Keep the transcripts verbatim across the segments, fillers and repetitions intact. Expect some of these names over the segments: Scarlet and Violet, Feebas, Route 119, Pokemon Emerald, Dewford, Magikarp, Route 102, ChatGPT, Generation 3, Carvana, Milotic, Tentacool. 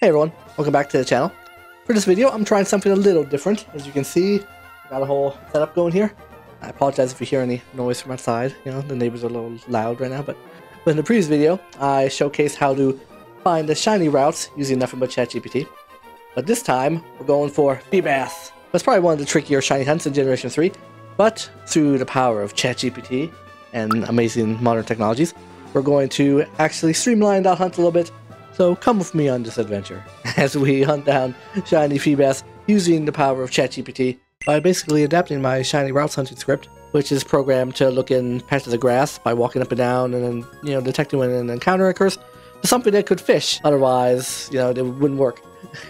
Hey everyone, welcome back to the channel. For this video, I'm trying something a little different. As you can see, I got a whole setup going here. I apologize if you hear any noise from outside. You know, the neighbors are a little loud right now, but, but in the previous video, I showcased how to find the shiny routes using nothing but ChatGPT. But this time, we're going for Feebas. That's probably one of the trickier shiny hunts in Generation three, but through the power of ChatGPT and amazing modern technologies, we're going to actually streamline that hunt a little bit. So come with me on this adventure as we hunt down shiny Feebas using the power of ChatGPT by basically adapting my shiny routes hunting script, which is programmed to look in patches of grass by walking up and down and then, you know, detecting when an encounter occurs, to something that could fish. Otherwise, you know, it wouldn't work.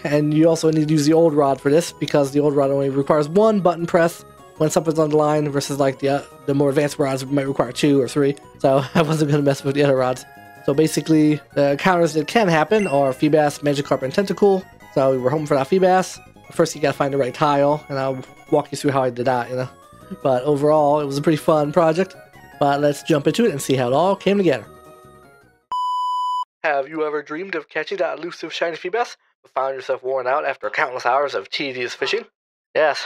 And you also need to use the old rod for this, because the old rod only requires one button press when something's on the line, versus like the, uh, the more advanced rods might require two or three. So I wasn't going to mess with the other rods. So basically, the encounters that can happen are Feebas, Magikarp, and Tentacool. So we were hoping for that Feebas. First, you gotta find the right tile, and I'll walk you through how I did that, you know. But overall, it was a pretty fun project. But let's jump into it and see how it all came together. Have you ever dreamed of catching that elusive shiny Feebas, but found yourself worn out after countless hours of tedious fishing? Yes.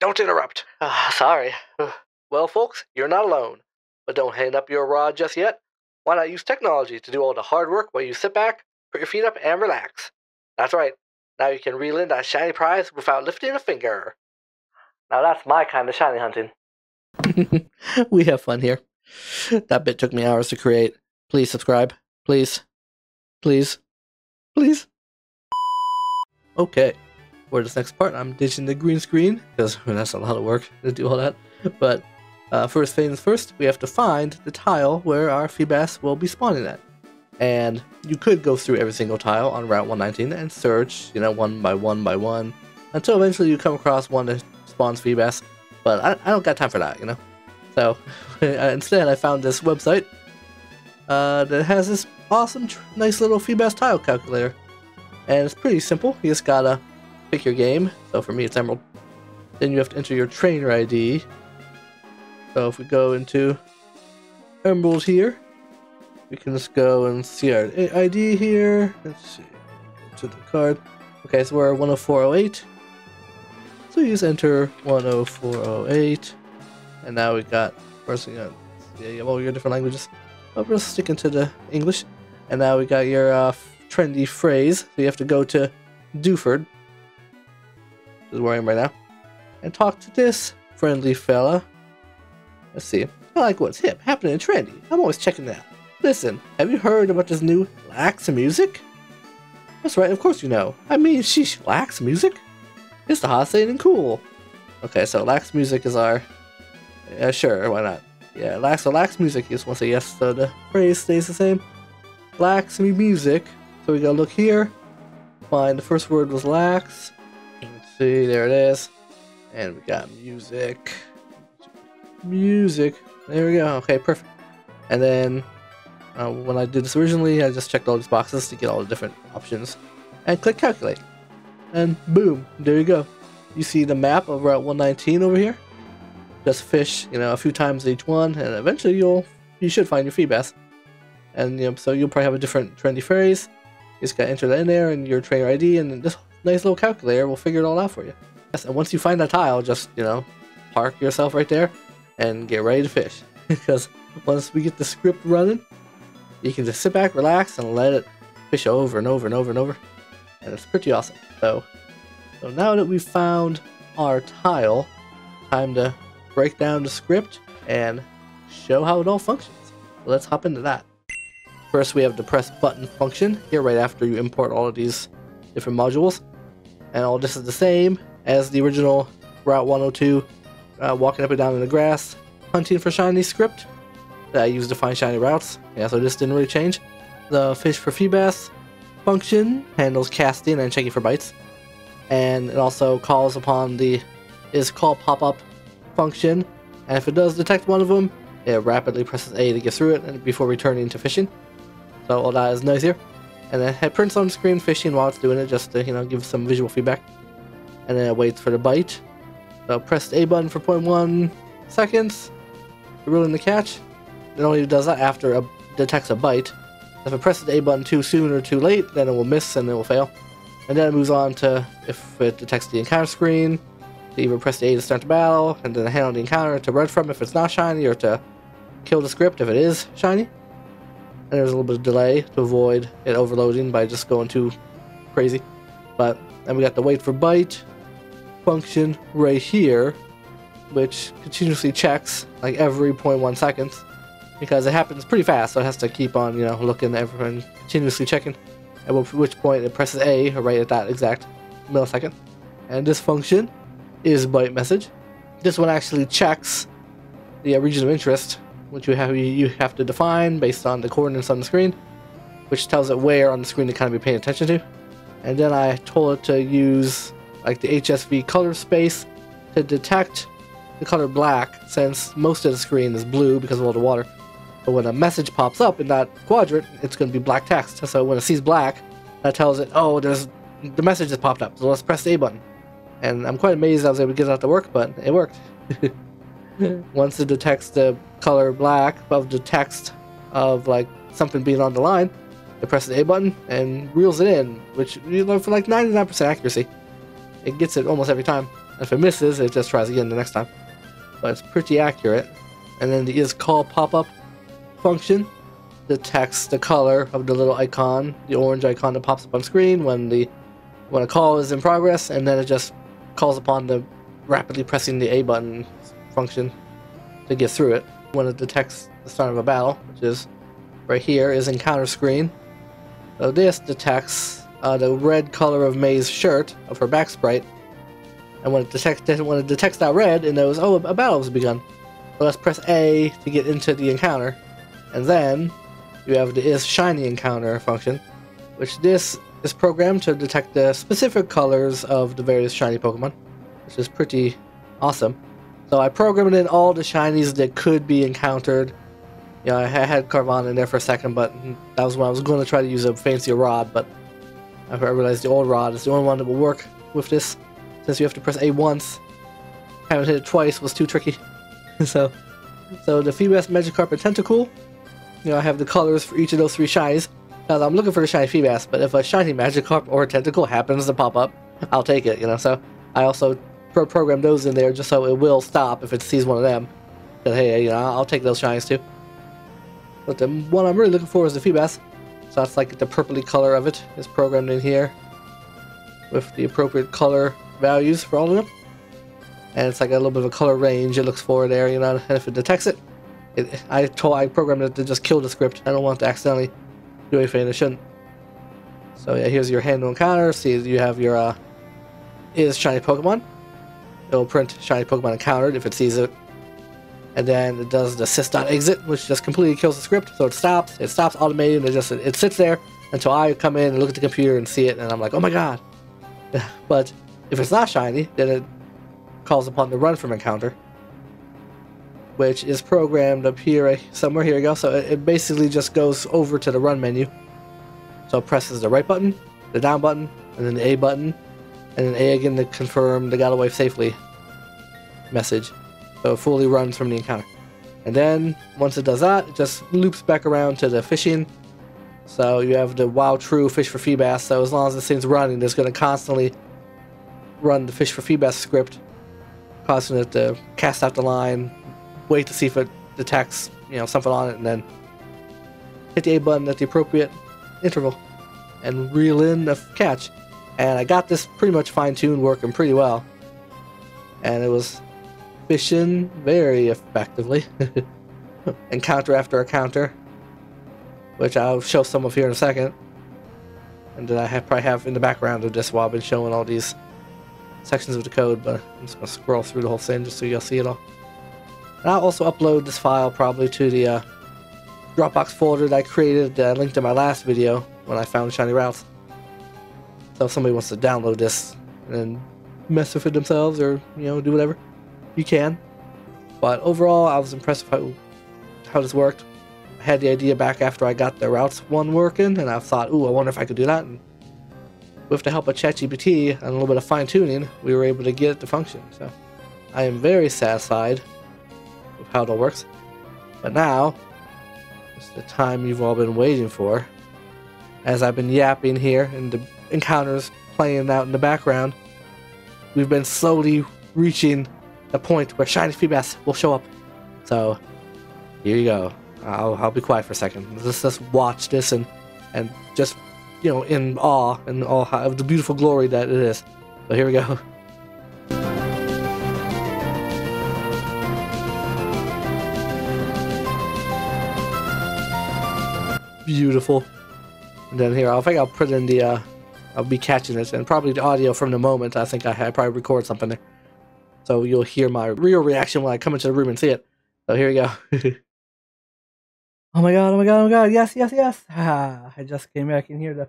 Don't interrupt. Uh, sorry. Well, folks, you're not alone. But don't hang up your rod just yet. Why not use technology to do all the hard work while you sit back, put your feet up, and relax? That's right. Now you can reel in that shiny prize without lifting a finger. Now that's my kind of shiny hunting. We have fun here. That bit took me hours to create. Please subscribe. Please. Please. Please. Okay. For this next part, I'm ditching the green screen, because that's a lot of work to do all that. But... Uh, first things first, we have to find the tile where our Feebas will be spawning at. And you could go through every single tile on Route one nineteen and search, you know, one by one by one, until eventually you come across one that spawns Feebas, but I, I don't got time for that, you know? So, instead I found this website uh, that has this awesome, nice little Feebas tile calculator. And it's pretty simple. You just gotta pick your game. So for me it's Emerald. Then you have to enter your trainer I D. So if we go into Emerald here, we can just go and see our I D here. Let's see, go to the card. Okay, so we're one oh four oh eight. So you just enter one oh four oh eight, and now we got, first we got, yeah, yeah, all your different languages. But we're sticking to the English. And now we got your uh, trendy phrase. So you have to go to Dewford, which is where I am right now, and talk to this friendly fella. Let's see. I like what's hip, happening, and trendy. I'm always checking that. Listen, have you heard about this new lax music? That's right, of course you know. I mean, sheesh, lax music? It's the hot, and cool. Okay, so lax music is our... Yeah, sure, why not? Yeah, lax, so lax music, you just want to say yes, so the phrase stays the same. Lax music. So we gotta look here. Find the first word was lax. Let's see, there it is. And we got music. Music. There we go. Okay, perfect. And then uh, when I did this originally, I just checked all these boxes to get all the different options and click calculate. And boom, there you go. You see the map of Route one nineteen over here. Just fish, you know, a few times each one, and eventually you'll you should find your Feebas. And you know, so you'll probably have a different trendy phrase. You just gotta enter that in there and your trainer I D, and this nice little calculator will figure it all out for you. Yes, and once you find that tile, just, you know, park yourself right there and get ready to fish. Because once we get the script running, you can just sit back, relax, and let it fish over and over and over and over. And it's pretty awesome. So, so now that we've found our tile, time to break down the script and show how it all functions. So let's hop into that. First, we have the press button function here right after you import all of these different modules. And all this is the same as the original Route one oh two Uh, walking up and down in the grass, hunting for shiny script that I use to find shiny routes. Yeah, so this didn't really change. The fish for Feebas function handles casting and checking for bites, and it also calls upon the is call pop-up function, and if it does detect one of them, it rapidly presses A to get through it and before returning to fishing. So all that is nice here, and then it prints on screen fishing while it's doing it, just to, you know, give some visual feedback, and then it waits for the bite. So press the A button for zero point one seconds, ruling the catch. It only does that after it detects a bite. If it presses the A button too soon or too late, then it will miss and it will fail. And then it moves on to, if it detects the encounter screen, to either press the A to start the battle, and then handle the encounter to run from if it's not shiny, or to kill the script if it is shiny. And there's a little bit of delay to avoid it overloading by just going too crazy. But then we got the wait for bite function right here, which continuously checks like every zero point one seconds, because it happens pretty fast, so it has to keep on, you know, looking at everyone, continuously checking, at which point it presses A right at that exact millisecond. And this function is bite message. This one actually checks the region of interest, which you have you have to define based on the coordinates on the screen, which tells it where on the screen to kind of be paying attention to. And then I told it to use like the H S V color space to detect the color black, since most of the screen is blue because of all the water. But when a message pops up in that quadrant, it's going to be black text. So when it sees black, that tells it, oh, there's the message has popped up, so let's press the A button. And I'm quite amazed I was able to get it out to work, but it worked. Once it detects the color black above the text of like something being on the line, it presses the A button and reels it in, which, you know, for like ninety-nine percent accuracy. It gets it almost every time. If it misses, it just tries again the next time. But it's pretty accurate. And then the isCall pop-up function detects the color of the little icon, the orange icon that pops up on screen when the when a call is in progress, and then it just calls upon the rapidly pressing the A button function to get through it. When it detects the start of a battle, which is right here, is encounter screen. So this detects uh, the red color of May's shirt, of her back sprite, and when it detects when it detects that red, it knows, oh, a battle has begun. So let's press A to get into the encounter, and then you have the is shiny encounter function, which this is programmed to detect the specific colors of the various shiny Pokemon, which is pretty awesome. So I programmed in all the shinies that could be encountered. You know, I had Carvana in there for a second, but that was when I was going to try to use a fancier rod, but I realized the old rod is the only one that will work with this, since you have to press A once. Having hit it twice was too tricky. so so the Feebas, Magikarp, and Tentacool, you know, I have the colors for each of those three shinies. Now, I'm looking for the shiny Feebas, but if a shiny Magikarp or a Tentacool happens to pop up, I'll take it, you know. So I also pro programmed those in there just so it will stop if it sees one of them. But hey, you know, I'll take those shinies too. But the one I'm really looking for is the Feebas, so that's like the purpley color of it is programmed in here with the appropriate color values for all of them, and it's like a little bit of a color range it looks for there, you know. And if it detects it, it I told I programmed it to just kill the script. I don't want to accidentally do anything it shouldn't. So yeah, here's your handle encounter. See, you have your uh, is shiny Pokemon. It'll print shiny Pokemon encountered if it sees it. And then it does the sys.exit, which just completely kills the script, so it stops. It stops automating, and it just it sits there until I come in and look at the computer and see it, and I'm like, oh my god. But if it's not shiny, then it calls upon the run from encounter, which is programmed up here somewhere. Here we go. So it, it basically just goes over to the run menu. So it presses the right button, the down button, and then the A button, and then A again to confirm they got away safely message. So it fully runs from the encounter. And then once it does that, it just loops back around to the fishing. So you have the wow true fish for Feebas. So as long as this thing's running, it's going to constantly run the fish for Feebas script, causing it to cast out the line, wait to see if it detects, you know, something on it, and then hit the A button at the appropriate interval and reel in the catch. And I got this pretty much fine-tuned, working pretty well, and it was fishing very effectively. Encounter after encounter, which I'll show some of here in a second, and then I have, probably have in the background of this while I've been showing all these sections of the code, but I'm just going to scroll through the whole thing just so you'll see it all. And I'll also upload this file probably to the uh, Dropbox folder that I created that I linked in my last video when I found Shiny Routes. So if somebody wants to download this and mess with it themselves, or, you know, do whatever, you can. But overall, I was impressed with how, how this worked. I had the idea back after I got the routes one working, and I thought, ooh, I wonder if I could do that. And with the help of ChatGPT and a little bit of fine-tuning, we were able to get it to function. So I am very satisfied with how it all works. But now, it's the time you've all been waiting for. As I've been yapping here in the encounters playing out in the background, we've been slowly reaching the point where shiny Feebas will show up. So here you go. I'll, I'll be quiet for a second. Let's just watch this and and just, you know, in awe and all of the beautiful glory that it is. So here we go. Beautiful. And then here, I think I'll put in the, uh, I'll be catching it, and probably the audio from the moment. I think I had probably record something there. So you'll hear my real reaction when I come into the room and see it. So here we go. Oh my god, oh my god, oh my god, yes, yes, yes. Ah, I just came back in here to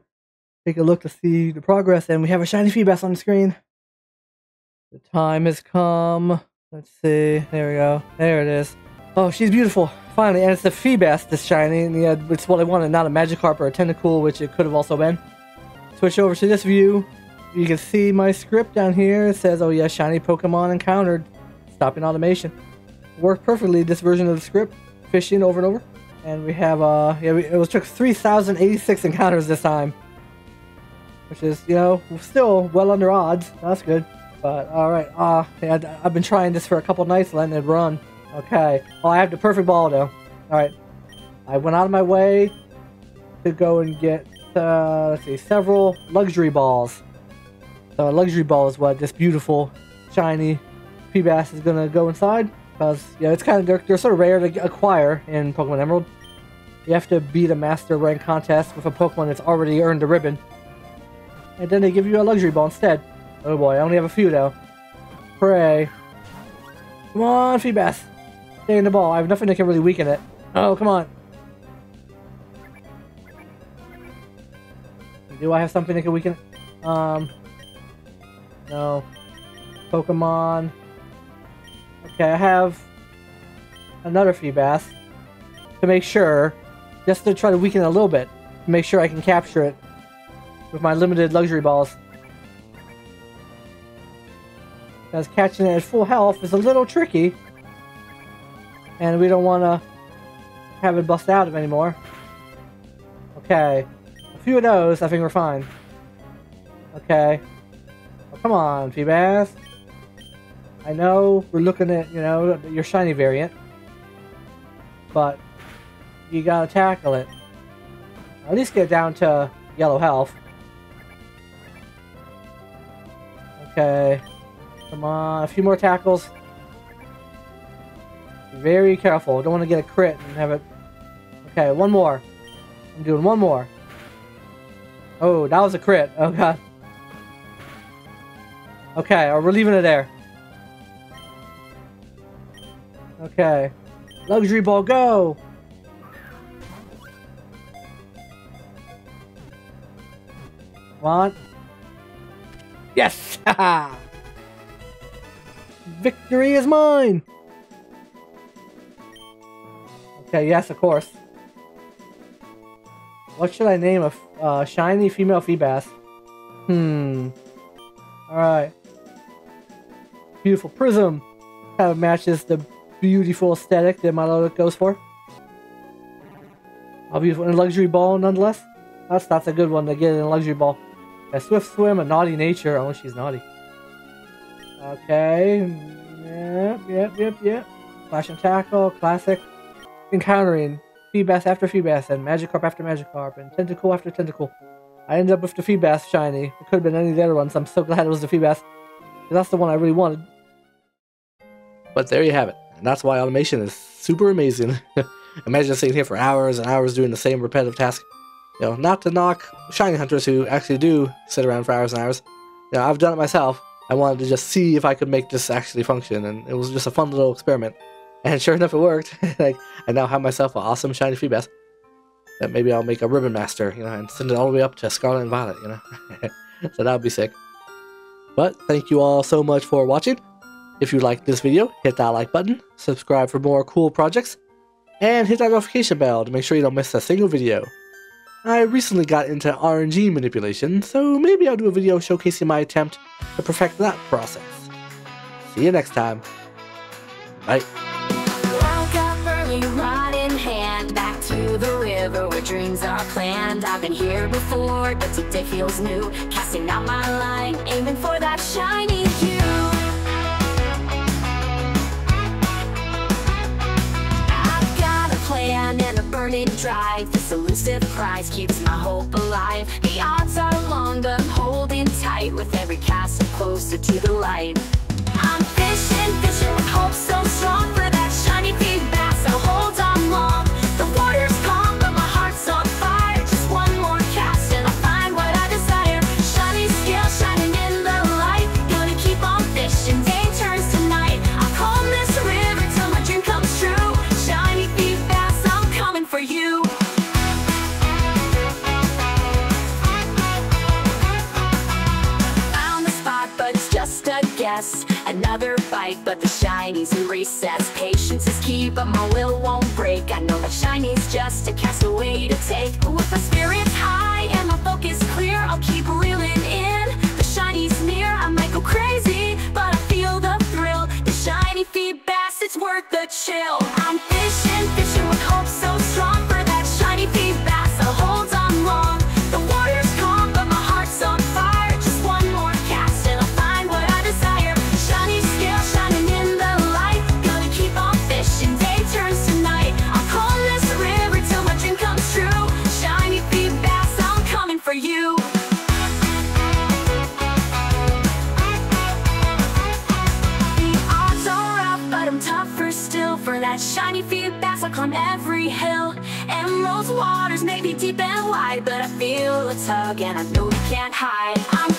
take a look to see the progress, and we have a shiny Feebas on the screen. The time has come. Let's see, there we go, there it is. Oh, she's beautiful. Finally, and it's a Feebas that's shiny, and yeah, it's what I wanted, not a Magikarp or a Tentacool, which it could have also been. Switch over to this view. You can see my script down here. It says, oh yeah, shiny Pokemon encountered. Stopping automation. Worked perfectly, this version of the script. Fishing over and over. And we have, uh, yeah, we, it was took three thousand eighty-six encounters this time. Which is, you know, still well under odds. That's good. But, alright, uh, yeah, I've been trying this for a couple nights, letting it run. Okay. Oh, I have the perfect ball now. Alright. I went out of my way to go and get, uh, let's see, several luxury balls. So a luxury ball is what this beautiful, shiny Feebas is going to go inside. Because, yeah, it's kind of, they're, they're sort of rare to acquire in Pokemon Emerald. You have to beat a Master Rank contest with a Pokemon that's already earned a ribbon. And then they give you a luxury ball instead. Oh boy, I only have a few now. Hooray. Come on, Feebas. Stay in the ball. I have nothing that can really weaken it. Oh, come on. Do I have something that can weaken it? Um. No. Pokemon. Okay, I have another Feebas to make sure, just to try to weaken it a little bit, to make sure I can capture it with my limited luxury balls. Because catching it at full health is a little tricky, and we don't want to have it bust out of anymore. Okay, a few of those, I think we're fine. Okay, oh, come on, Feebas. I know we're looking at, you know, your shiny variant, but you gotta tackle it. At least get down to yellow health. Okay. Come on, a few more tackles. Be very careful. Don't want to get a crit and have it. Okay, one more. I'm doing one more. Oh, that was a crit. Oh god. Okay, we're leaving it there. Okay. Luxury ball, go! Come on. Yes! Haha! Victory is mine! Okay, yes, of course. What should I name a uh, shiny female Feebas? Hmm. Alright. Beautiful prism. Kind of matches the beautiful aesthetic that Milotic goes for. I'll be in a luxury ball nonetheless. That's, that's a good one to get in a luxury ball. A swift swim, a naughty nature. Oh, she's naughty. Okay. Yep, yep, yep, yep. Flash and tackle, classic. Encountering Feebas after Feebas, and Magikarp after Magikarp, and Tentacool after Tentacool. I ended up with the Feebas shiny. It could have been any of the other ones. I'm so glad it was the Feebas. That's the one I really wanted. But there you have it. And that's why automation is super amazing. Imagine sitting here for hours and hours doing the same repetitive task. You know, not to knock shiny hunters who actually do sit around for hours and hours. You know, I've done it myself. I wanted to just see if I could make this actually function, and it was just a fun little experiment. And sure enough, it worked. Like, I now have myself an awesome shiny Feebas. That maybe I'll make a ribbon master, you know, and send it all the way up to Scarlet and Violet, you know. So that would be sick. But thank you all so much for watching. If you liked this video, hit that like button, subscribe for more cool projects, and hit that notification bell to make sure you don't miss a single video. I recently got into R N G manipulation, so maybe I'll do a video showcasing my attempt to perfect that process. See you next time. Bye. Welcome early, rod in hand, back to the river where dreams are planned. I've been been here before, but today feels new. Casting out my line, aiming for that shiny hue. And a burning drive, this elusive prize keeps my hope alive. The odds are long, but I'm holding tight. With every cast, I'm closer to the light. I'm fishing, fishing with hope so strong for that shiny Feebas, so hold on long. The water's calm, but my heart's on fire. Just one more cast and I'll find what I desire. Shiny scale shining in the light, gonna keep on fishing, day turns to night. I'll comb this river till my dream comes true. Shiny Feebas, for you. Found the spot, but it's just a guess. Another bite, but the shiny's in recess. Patience is key, but my will won't break. I know the shiny's just a castaway to take. But with my spirits high and my focus clear, I'll keep reeling in. The shiny's near. I might go crazy, but I feel the thrill. The shiny Feebas, it's worth the chill. I'm fishing, fishing with hope so strong. Shiny Feebas, I'll climb every hill. Emerald's waters may be deep and wide, but I feel a tug and I know we can't hide. I'm